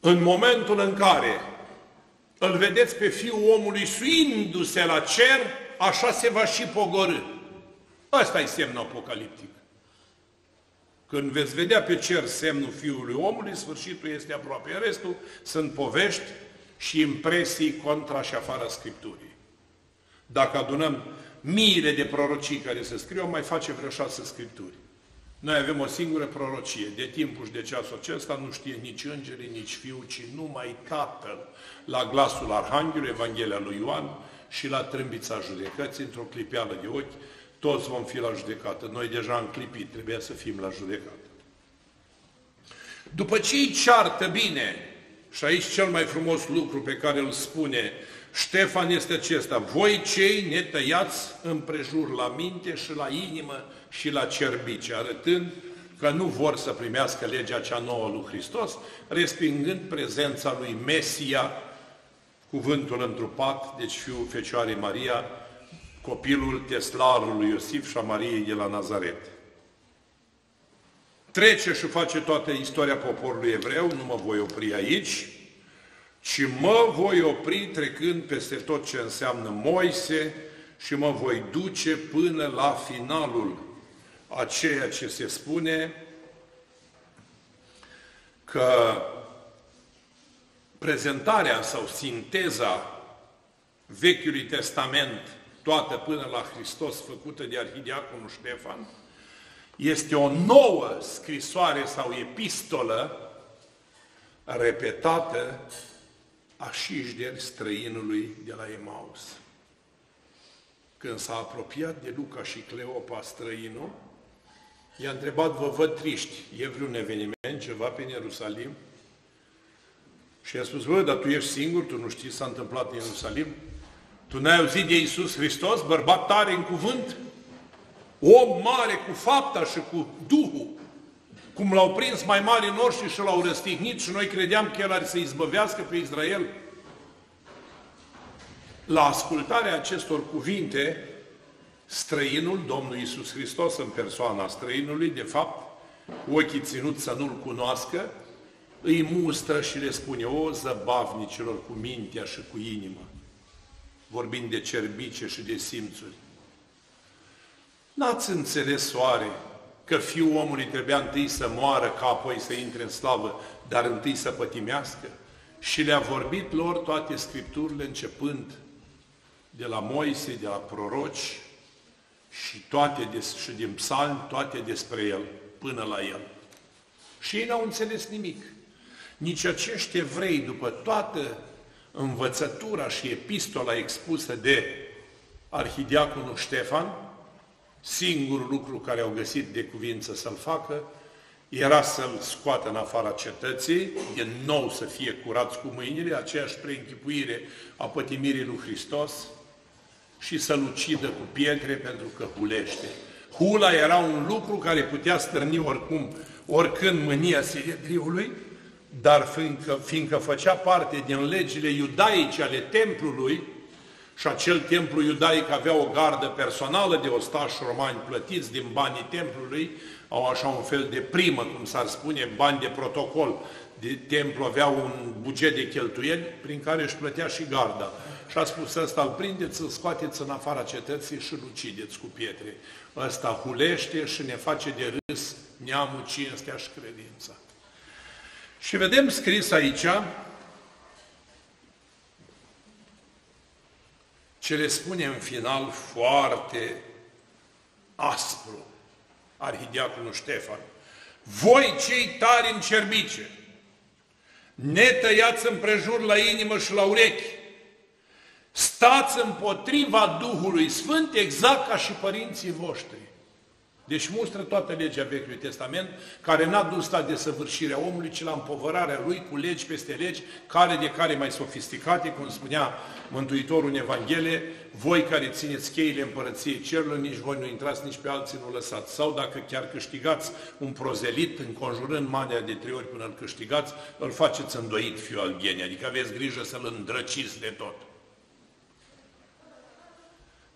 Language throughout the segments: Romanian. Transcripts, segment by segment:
În momentul în care îl vedeți pe Fiul omului suindu-se la cer, așa se va și pogorî. Asta e semnul apocaliptic. Când veți vedea pe cer semnul Fiului omului, sfârșitul este aproape. Restul sunt povești și impresii contra și afara Scripturii. Dacă adunăm miile de prorocii care se scriu, mai face vreo 6 scripturi. Noi avem o singură prorocie. De timpul și de ceasul acesta nu știe nici îngerii, nici Fiul, ci numai Tatăl, la glasul Arhanghelului, Evanghelia lui Ioan, și la trâmbița judecății, într-o clipeală de ochi, toți vom fi la judecată. Noi deja am clipit, trebuia să fim la judecată. După ce îi ceartă bine, și aici cel mai frumos lucru pe care îl spune Ștefan este acesta: voi cei netăiați împrejur la minte și la inimă și la cerbice, arătând că nu vor să primească legea cea nouă lui Hristos, respingând prezența lui Mesia, cuvântul întrupat, deci Fiul Fecioarei Maria, copilul teslarului Iosif și a Mariei de la Nazaret. Trece și face toată istoria poporului evreu, nu mă voi opri aici, ci mă voi opri trecând peste tot ce înseamnă Moise și mă voi duce până la finalul a ceea ce se spune că prezentarea sau sinteza Vechiului Testament, toată până la Hristos, făcută de arhidiaconul Ștefan, este o nouă scrisoare sau epistolă repetată a șișderi străinului de la Emaus. Când s-a apropiat de Luca și Cleopa străinul, i-a întrebat: vă văd triști, e vreun eveniment, ceva pe Ierusalim? Și i-a spus: bă, dar tu ești singur, tu nu știi ce s-a întâmplat în Ierusalim? Tu n-ai auzit de Iisus Hristos, bărbat tare în cuvânt, om mare cu fapta și cu Duhul, cum l-au prins mai mari noștri și l-au răstignit și noi credeam că el ar să izbăvească pe Israel? La ascultarea acestor cuvinte, străinul, Domnul Iisus Hristos în persoana străinului, de fapt, cu ochii ținuți să nu-l cunoască, îi mustră și le spune: o, zăbavnicilor cu mintea și cu inima, vorbind de cerbice și de simțuri. N-ați înțeles soare că Fiul omului trebuia întâi să moară ca apoi să intre în slavă, dar întâi să pătimească? Și le-a vorbit lor toate scripturile, începând de la Moise, de la proroci și și din psalmi, toate despre el, până la el. Și ei n-au înțeles nimic. Nici acești evrei, după toată învățătura și epistola expusă de arhidiaconul Ștefan, singurul lucru care au găsit de cuvință să-l facă era să-l scoată în afara cetății, din nou să fie curați cu mâinile, aceeași preînchipuire a pătimirii lui Hristos, și să-l ucidă cu pietre pentru că hulește. Hula era un lucru care putea stârni oricând mânia Sinedriului, dar fiindcă făcea parte din legile iudaice ale templului, și acel templu iudaic avea o gardă personală de ostași romani plătiți din banii templului, au așa un fel de primă, cum s-ar spune, bani de protocol. De templu avea un buget de cheltuieli prin care își plătea și garda. Și a spus: ăsta îl prindeți, îl scoateți în afara cetății și îl ucideți cu pietre. Ăsta hulește și ne face de râs neamul, cinstea și credința. Și vedem scris aici ce le spune în final foarte aspru arhidiaconul Ștefan: voi cei tari în cerbice, netăiați împrejur la inimă și la urechi, stați împotriva Duhului Sfânt, exact ca și părinții voștri. Deci mustră toată legea Vechiului Testament, care n-a dus la desăvârșirea omului, ci la împovărarea lui cu legi peste legi, care de care mai sofisticate, cum spunea Mântuitorul în Evanghelie: voi care țineți cheile împărăției cerului, nici voi nu intrați, nici pe alții nu lăsați. Sau dacă chiar câștigați un prozelit, înconjurând manea de 3 ori până îl câștigați, îl faceți îndoit, fiul al ghenii, adică aveți grijă să-l îndrăciți de tot.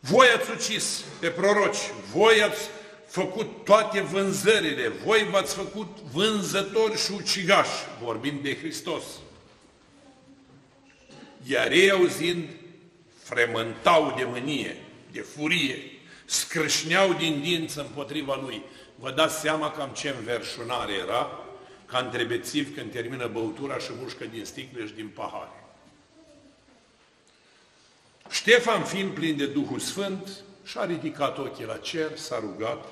Voi ați ucis pe proroci, voi ați făcut toate vânzările, voi v-ați făcut vânzători și ucigași, vorbind de Hristos. iar ei, auzind, fremântau de mânie, de furie, scrâșneau din dinți împotriva lui. Vă dați seama cam ce înverșunare era, ca întrebețiv când termină băutura și mușcă din sticle și din pahare. Ștefan, fiind plin de Duhul Sfânt, și-a ridicat ochii la cer, s-a rugat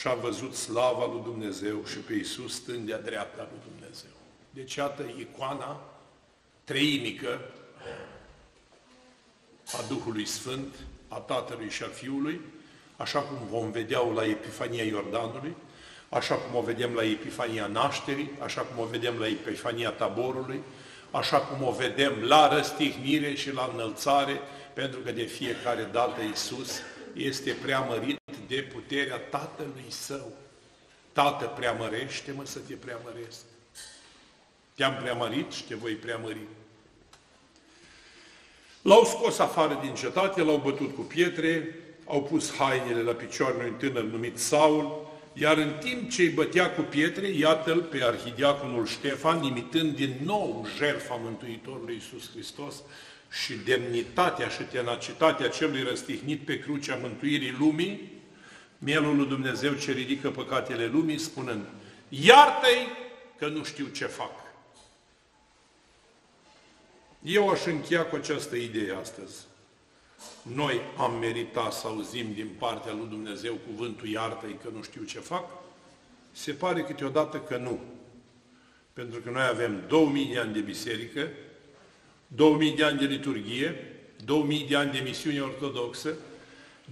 și a văzut slava lui Dumnezeu și pe Iisus stând de-a dreapta lui Dumnezeu. Deci, iată icoana treinică a Duhului Sfânt, a Tatălui și a Fiului, așa cum vom vedea la Epifania Iordanului, așa cum o vedem la Epifania Nașterii, așa cum o vedem la Epifania Taborului, așa cum o vedem la răstihnire și la înălțare, pentru că de fiecare dată Iisus este preamărit de puterea Tatălui Său. Tată, preamărește-mă să te preamăresc. Te-am preamărit și te voi preamări. L-au scos afară din cetate, l-au bătut cu pietre, au pus hainele la picioarele unui tânăr numit Saul, iar în timp ce îi bătea cu pietre, iată-l pe arhidiaconul Ștefan, imitând din nou jertfa Mântuitorului Iisus Hristos și demnitatea și tenacitatea celui răstihnit pe crucea mântuirii lumii, Mielul lui Dumnezeu ce ridică păcatele lumii, spunând: iartă-i că nu știu ce fac. Eu aș încheia cu această idee astăzi. Noi am meritat să auzim din partea lui Dumnezeu cuvântul iartă-i că nu știu ce fac? Se pare câteodată că nu. Pentru că noi avem 2000 de ani de biserică, 2000 de ani de liturghie, 2000 de ani de misiune ortodoxă,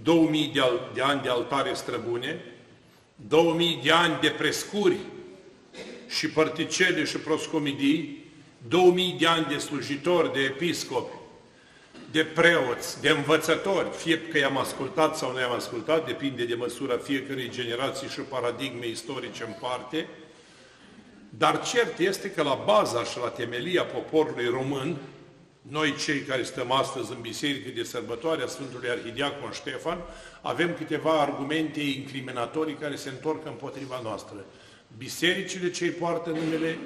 2000 de ani de altare străbune, 2000 de ani de prescuri și părticele și proscomidii, 2000 de ani de slujitori, de episcopi, de preoți, de învățători, fie că i-am ascultat sau nu i-am ascultat, depinde de măsura fiecărei generații și paradigme istorice în parte, dar cert este că la baza și la temelia poporului român, noi cei care stăm astăzi în biserică de sărbătoare a Sfântului Arhidiacon Ștefan, avem câteva argumente incriminatorii care se întorc împotriva noastră. Bisericile ce îi poartă numele,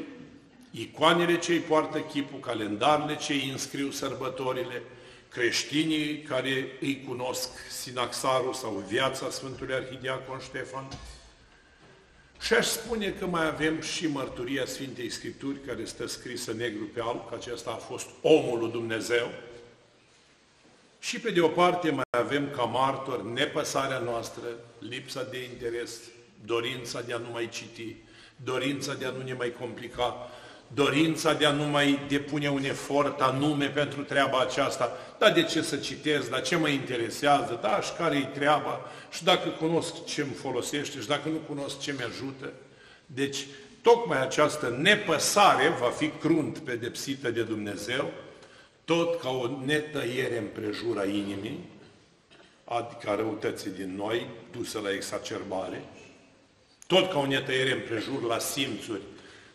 icoanele ce îi poartă chipul, calendarele ce îi înscriu sărbătorile, creștinii care îi cunosc sinaxarul sau viața Sfântului Arhidiacon Ștefan. Și aș spune că mai avem și mărturia Sfintei Scripturi, care stă scrisă negru pe alb, că acesta a fost omul lui Dumnezeu. Și pe de o parte mai avem ca martori nepăsarea noastră, lipsa de interes, dorința de a nu mai citi, dorința de a nu ne mai complica, dorința de a nu mai depune un efort anume pentru treaba aceasta. Dar de ce să citesc? Dar ce mă interesează? Da, și care-i treaba? Și dacă cunosc ce îmi folosește? Și dacă nu cunosc ce mi-ajută? Deci, tocmai această nepăsare va fi crunt pedepsită de Dumnezeu, tot ca o netăiere împrejura inimii, adică a răutății din noi, dusă la exacerbare, tot ca o netăiere împrejur la simțuri,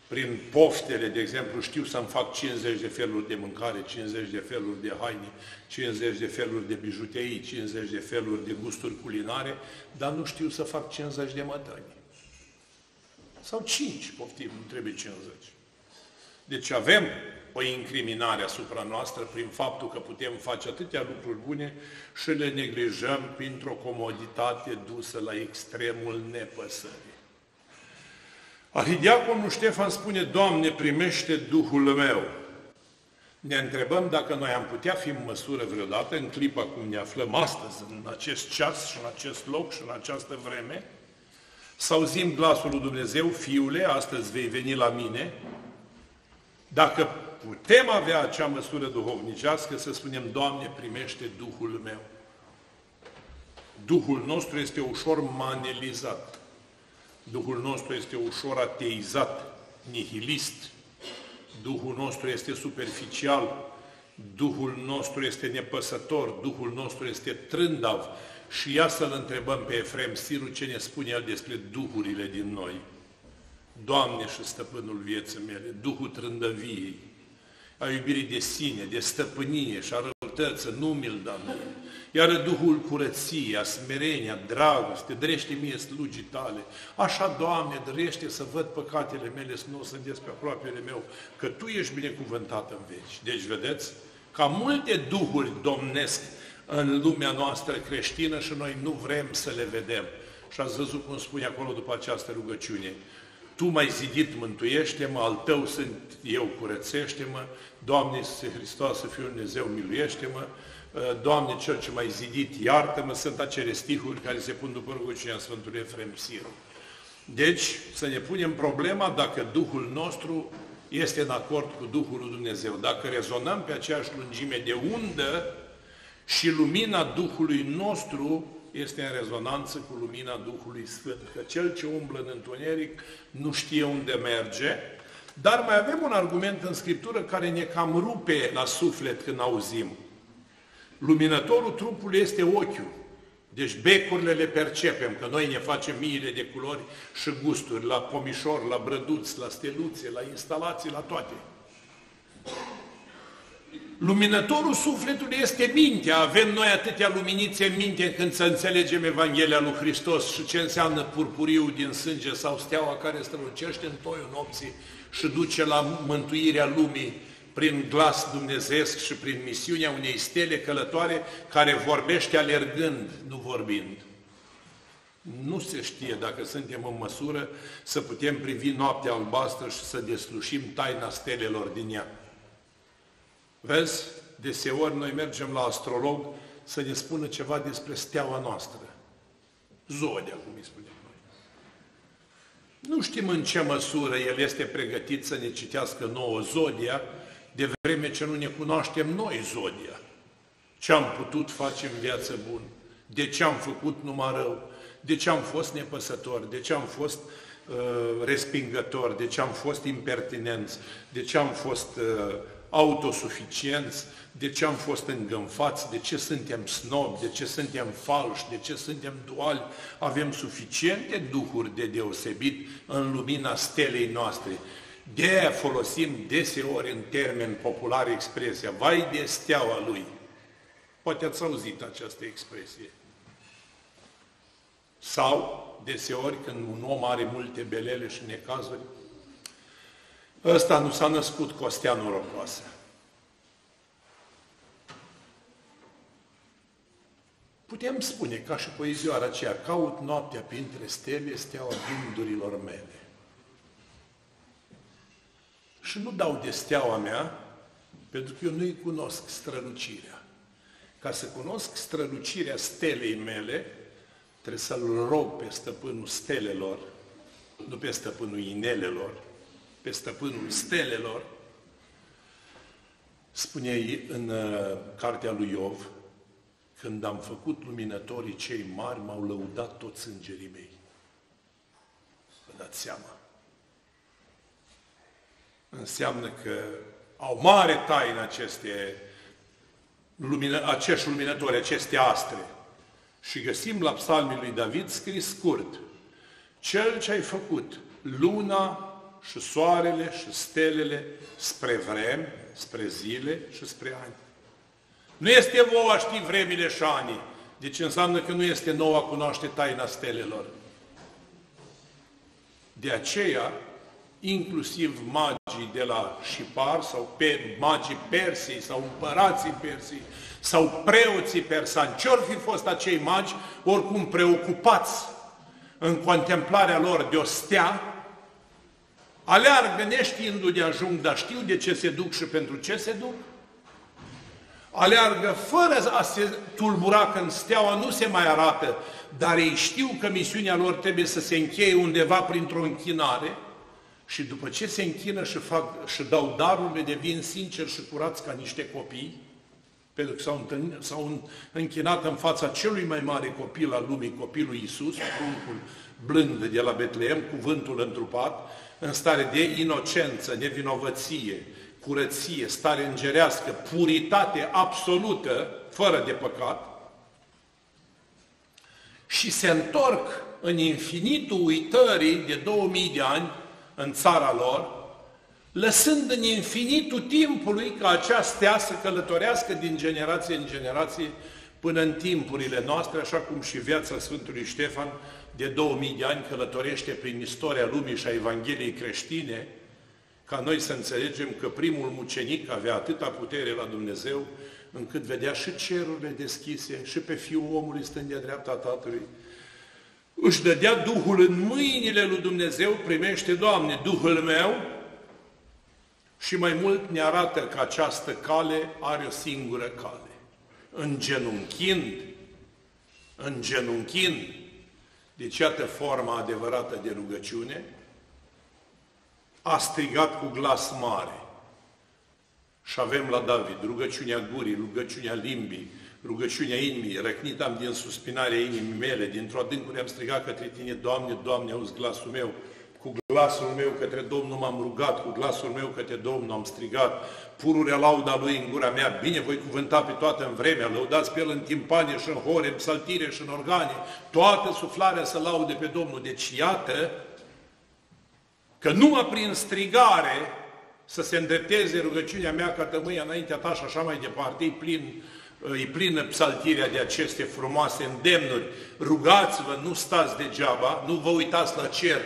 prin poftele, de exemplu, știu să-mi fac 50 de feluri de mâncare, 50 de feluri de haine, 50 de feluri de bijuterii, 50 de feluri de gusturi culinare, dar nu știu să fac 50 de mătăni. Sau 5, poftim, nu trebuie 50. Deci avem o incriminare asupra noastră prin faptul că putem face atâtea lucruri bune și le neglijăm printr-o comoditate dusă la extremul nepăsării. Arhidiaconul Ștefan spune: Doamne, primește Duhul meu. Ne întrebăm dacă noi am putea fi în măsură vreodată, în clipa cum ne aflăm astăzi, în acest ceas și în acest loc și în această vreme, să auzim glasul lui Dumnezeu: Fiule, astăzi vei veni la mine. Dacă putem avea acea măsură duhovnicească, să spunem: Doamne, primește Duhul meu. Duhul nostru este ușor manelizat. Duhul nostru este ușor ateizat, nihilist. Duhul nostru este superficial. Duhul nostru este nepăsător. Duhul nostru este trândav. Și ia să-l întrebăm pe Efrem Siru ce ne spune el despre duhurile din noi. Doamne și stăpânul vieții mele, Duhul trândăviei, a iubirii de sine, de stăpânie și a răutăță, nu mi-l da mie. Iară Duhul curăției, a smereniei, a dragostei, drește mie slugii tale. Așa, Doamne, drește să văd păcatele mele, să nu o să-mi des pe aproapele meu, că Tu ești binecuvântat în veci. Deci, vedeți, ca multe duhuri domnesc în lumea noastră creștină și noi nu vrem să le vedem. Și ați văzut cum spune acolo după această rugăciune: Tu m-ai zidit, mântuiește-mă, al Tău sunt eu, curățește-mă, Doamne Iisuse Hristoase, Fiul Dumnezeu, miluiește-mă, Doamne, Cel ce m-ai zidit, iartă-mă, sunt acele stihuri care se pun după rugăciunea Sfântului Efrem Siru. Deci, să ne punem problema dacă Duhul nostru este în acord cu Duhul lui Dumnezeu, dacă rezonăm pe aceeași lungime de undă și lumina Duhului nostru este în rezonanță cu lumina Duhului Sfânt. Că cel ce umblă în întuneric nu știe unde merge, dar mai avem un argument în Scriptură care ne cam rupe la suflet când auzim. Luminătorul trupului este ochiul. Deci becurile le percepem, că noi ne facem miile de culori și gusturi, la pomișor, la brăduți, la steluțe, la instalații, la toate. Luminătorul sufletului este mintea. Avem noi atâtea luminițe în minte când să înțelegem Evanghelia lui Hristos și ce înseamnă purpuriu din sânge sau steaua care strălucește în toiul nopții și duce la mântuirea lumii prin glas dumnezeiesc și prin misiunea unei stele călătoare care vorbește alergând, nu vorbind. Nu se știe dacă suntem în măsură să putem privi noaptea albastră și să deslușim taina stelelor din ea. Vezi? Deseori noi mergem la astrolog să ne spună ceva despre steaua noastră. Zodia, cum îi spunem noi. Nu știm în ce măsură el este pregătit să ne citească nouă zodia, de vreme ce nu ne cunoaștem noi zodia. Ce am putut face în viață bună, de ce am făcut numai rău, de ce am fost nepăsători, de ce am fost respingători, de ce am fost impertinenți, de ce am fost autosuficienți, de ce am fost îngânfați, de ce suntem snobi, de ce suntem falși, de ce suntem duali. Avem suficiente duhuri de deosebit în lumina stelei noastre. De aia folosim deseori în termeni populari expresia "vai de steaua lui". Poate ați auzit această expresie. Sau, deseori, când un om are multe belele și necazuri, ăsta nu s-a născut cu o stea norocoasă. Putem spune, ca și poezioara aceea, caut noaptea printre stele steaua gândurilor mele. Și nu dau de steaua mea, pentru că eu nu-i cunosc strălucirea. Ca să cunosc strălucirea stelei mele, trebuie să-l rog pe stăpânul stelelor, nu pe stăpânul inelelor, pe stăpânul stelelor. Spune în cartea lui Iov: când am făcut luminătorii cei mari, m-au lăudat toți îngerii mei. Vă dați seama? Înseamnă că au mare taină acești luminători, aceste astre. Și găsim la Psalmii lui David scris scurt: Cel ce ai făcut luna și soarele și stelele spre vremi, spre zile și spre ani. Nu este vouă a ști vremile și anii. Deci înseamnă că nu este nouă a cunoaște taina stelelor. De aceea, inclusiv magii de la Șipar sau magii Persiei sau împărații Persiei sau preoții persani, ce-or fi fost acei magi, oricum preocupați în contemplarea lor de o stea, aleargă neștiindu de ajung, dar știu de ce se duc și pentru ce se duc. Aleargă fără a se tulbura când steaua nu se mai arată, dar ei știu că misiunea lor trebuie să se încheie undeva printr-o închinare. Și după ce se închină și dau darurile, devin sinceri și curați ca niște copii, pentru că s-au închinat în fața celui mai mare copil al lumii, copilul Iisus, pruncul blând de la Betleem, cuvântul întrupat, în stare de inocență, nevinovăție, curăție, stare îngerească, puritate absolută, fără de păcat, și se întorc în infinitul uitării de 2000 de ani în țara lor, lăsând în infinitul timpului ca acea stea să călătorească din generație în generație până în timpurile noastre, așa cum și viața Sfântului Ștefan de 2000 de ani călătorește prin istoria lumii și a Evangheliei creștine, ca noi să înțelegem că primul mucenic avea atâta putere la Dumnezeu, încât vedea și cerurile deschise, și pe Fiul omului stând de-a dreapta Tatălui. Își dădea Duhul în mâinile lui Dumnezeu, primește, Doamne, Duhul meu, și mai mult ne arată că această cale are o singură cale. Îngenunchind, deci iată forma adevărată de rugăciune, a strigat cu glas mare. Și avem la David rugăciunea gurii, rugăciunea limbii, rugăciunea inimii, răcnit am din suspinarea inimii mele, dintr-o adâncuri am strigat către Tine, Doamne, Doamne, auzi glasul meu, cu glasul meu către Domnul m-am rugat, cu glasul meu către Domnul am strigat, pururea lauda Lui în gura mea, bine voi cuvânta pe toată în vremea, lăudați pe El în timpane și în hore, în psaltire și în organe, toată suflarea să laude pe Domnul. Deci iată că numai prin strigare să se îndrepteze rugăciunea mea ca tămâia înaintea Ta și așa mai departe, e plină psaltirea de aceste frumoase îndemnuri. Rugați-vă, nu stați degeaba, nu vă uitați la cer,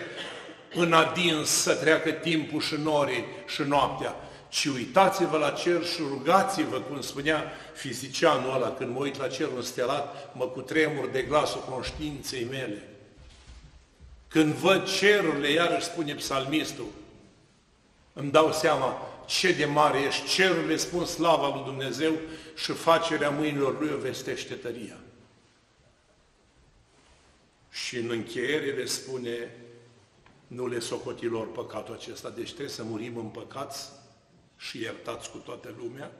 în adins să treacă timpul și norii și noaptea, ci uitați-vă la cer și rugați-vă, cum spunea fizicianul ăla, când mă uit la cerul înstelat, mă cutremur de glasul conștiinței mele. Când văd cerurile, iarăși spune psalmistul, îmi dau seama ce de mare ești, cerurile spun slava lui Dumnezeu și facerea mâinilor Lui o vestește tăria. Și în încheiere le spune, nu le socoti lor păcatul acesta, deci trebuie să murim în păcați și iertați cu toată lumea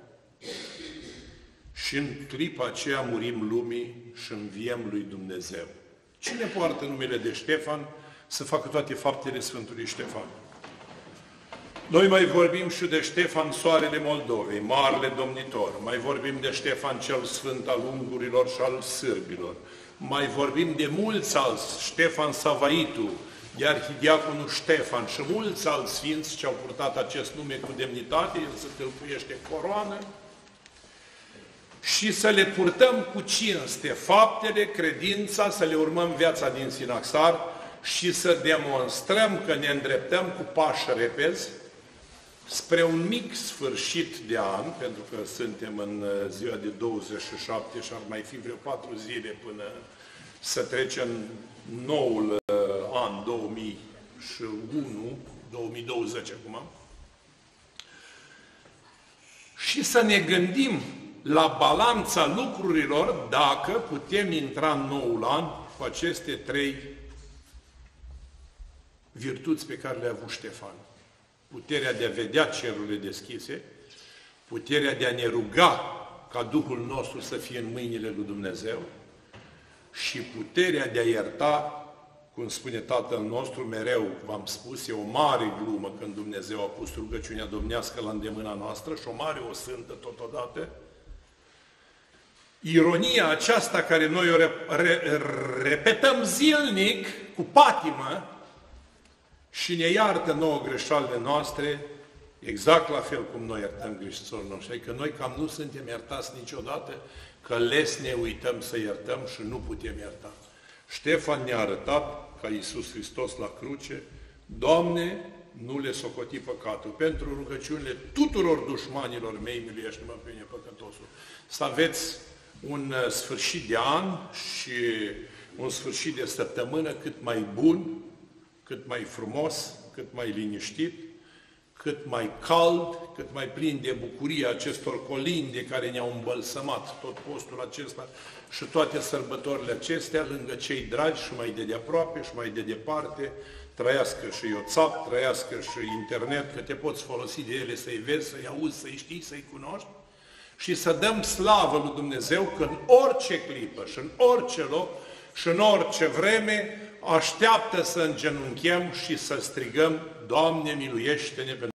și în clipa aceea murim lumii și înviem lui Dumnezeu. Cine poartă numele de Ștefan să facă toate faptele Sfântului Ștefan? Noi mai vorbim și de Ștefan, soarele Moldovei, marele domnitor, mai vorbim de Ștefan cel Sfânt al ungurilor și al sârbilor, mai vorbim de mulți alți, Ștefan Savaitu, de arhidiaconul Ștefan și mulți alți sfinți ce au purtat acest nume cu demnitate, el se tâlpuiește coroană, și să le purtăm cu cinste faptele, credința, să le urmăm viața din Sinaxar și să demonstrăm că ne îndreptăm cu pași repezi spre un mic sfârșit de an, pentru că suntem în ziua de 27 și ar mai fi vreo 4 zile până să trecem noul an 2001, 2020 acum, și să ne gândim la balanța lucrurilor dacă putem intra în noul an cu aceste 3 virtuți pe care le-a avut Ștefan. Puterea de a vedea cerurile deschise, puterea de a ne ruga ca Duhul nostru să fie în mâinile lui Dumnezeu și puterea de a ierta, cum spune Tatăl nostru, mereu v-am spus, e o mare glumă când Dumnezeu a pus rugăciunea domnească la îndemâna noastră și o mare o sântă totodată. Ironia aceasta care noi o repetăm zilnic cu patimă și ne iartă nouă greșelile noastre, exact la fel cum noi iertăm greșitorii noștri. Adică noi cam nu suntem iertați niciodată, că les ne uităm să iertăm și nu putem ierta. Ștefan ne-a arătat, ca Iisus Hristos la cruce, Doamne, nu le socoti păcatul. Pentru rugăciunile tuturor dușmanilor mei, miluiește-mă pe mine păcătosul. Să aveți un sfârșit de an și un sfârșit de săptămână cât mai bun, cât mai frumos, cât mai liniștit, cât mai cald, cât mai plin de bucurie acestor colinde care ne-au îmbălsămat tot postul acesta și toate sărbătorile acestea, lângă cei dragi și mai de deaproape și mai de departe, trăiască și WhatsApp, trăiască și internet, că te poți folosi de ele să-i vezi, să-i auzi, să-i știi, să-i cunoști și să dăm slavă lui Dumnezeu că în orice clipă și în orice loc și în orice vreme așteaptă să îngenunchem și să strigăm, Doamne, miluiește-ne!